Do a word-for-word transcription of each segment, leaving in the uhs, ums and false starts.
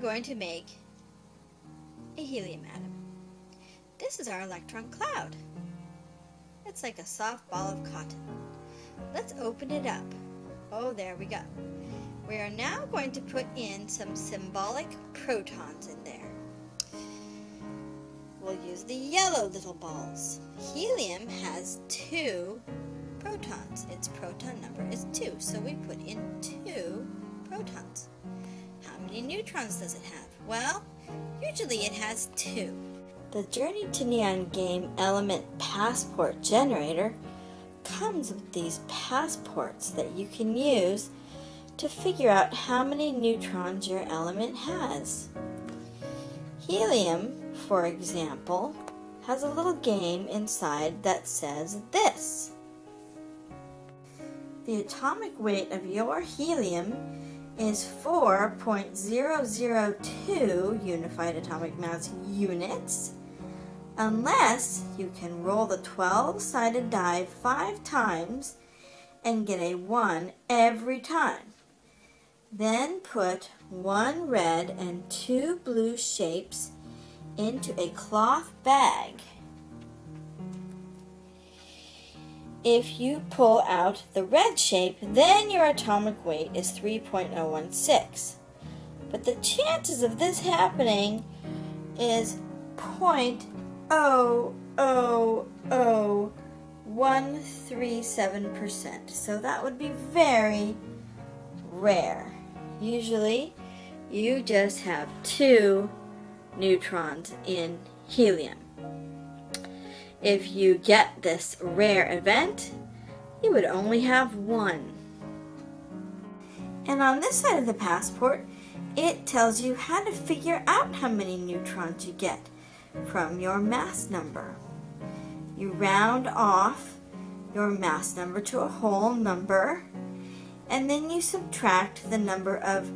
going to make a helium atom. This is our electron cloud. It's like a soft ball of cotton. Let's open it up. Oh, there we go. We are now going to put in some symbolic protons in there. We'll use the yellow little balls. Helium has two protons. Its proton number is two, so we put in two protons. How many neutrons does it have? Well, usually it has two. The Journey to Neon Game Element Passport Generator comes with these passports that you can use to figure out how many neutrons your element has. Helium, for example, has a little game inside that says this. The atomic weight of your helium is four point zero zero two unified atomic mass units, unless you can roll the twelve-sided die five times and get a one every time. Then put one red and two blue shapes into a cloth bag. If you pull out the red shape, then your atomic weight is three point zero one six. But the chances of this happening is zero point zero zero zero one three seven percent. So that would be very rare. Usually you just have two neutrons in helium. If you get this rare event, you would only have one. And on this side of the passport, it tells you how to figure out how many neutrons you get from your mass number. You round off your mass number to a whole number, and then you subtract the number of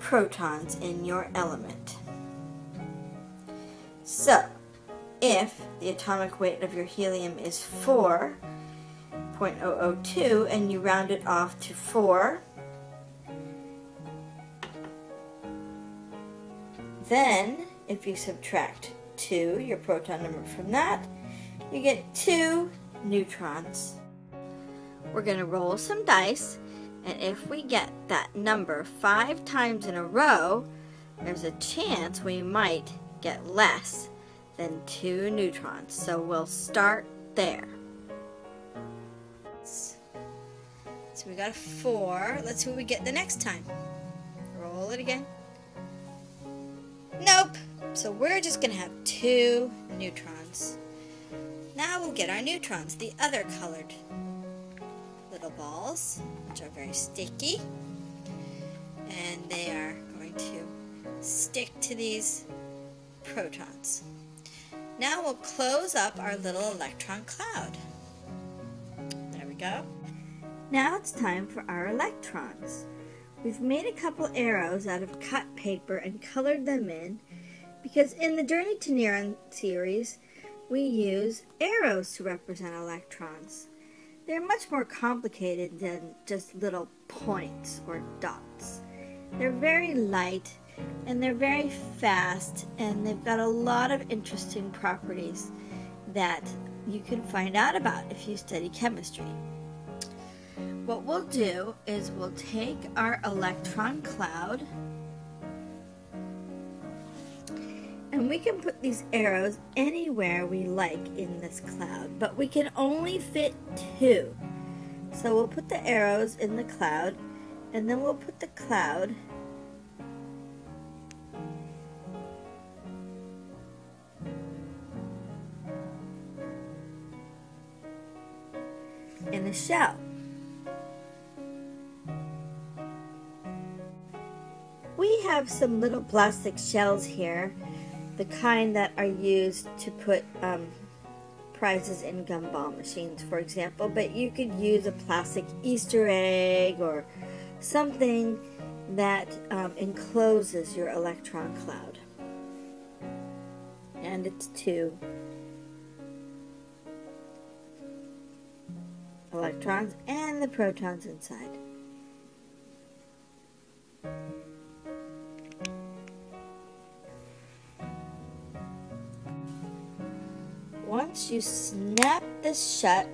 protons in your element. So, if the atomic weight of your helium is four point zero zero two and you round it off to four, then if you subtract two, your proton number from that, you get two neutrons. We're going to roll some dice, and if we get that number five times in a row, there's a chance we might get less than two neutrons. So we'll start there. So we got a four. Let's see what we get the next time. Roll it again. Nope. So we're just going to have two neutrons. Now we'll get our neutrons, the other colored little balls, which are very sticky, and they are going to stick to these protons. Now we'll close up our little electron cloud. There we go. Now it's time for our electrons. We've made a couple arrows out of cut paper and colored them in, because in the Journey to Neon series, we use arrows to represent electrons. They're much more complicated than just little points or dots. They're very light, and they're very fast, and they've got a lot of interesting properties that you can find out about if you study chemistry. What we'll do is we'll take our electron cloud, and we can put these arrows anywhere we like in this cloud, but we can only fit two. So we'll put the arrows in the cloud, and then we'll put the cloud in a shell. We have some little plastic shells here, the kind that are used to put um, prizes in gumball machines, for example, but you could use a plastic Easter egg or something that um, encloses your electron cloud. And it's two electrons and the protons inside. once you snap this shut,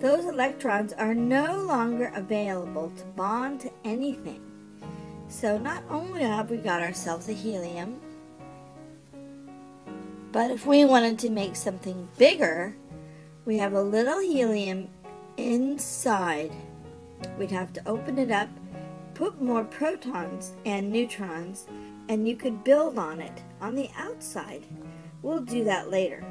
those electrons are no longer available to bond to anything. So not only have we got ourselves a helium, but if we wanted to make something bigger, we have a little helium inside. We'd have to open it up, put more protons and neutrons, and you could build on it on the outside. We'll do that later.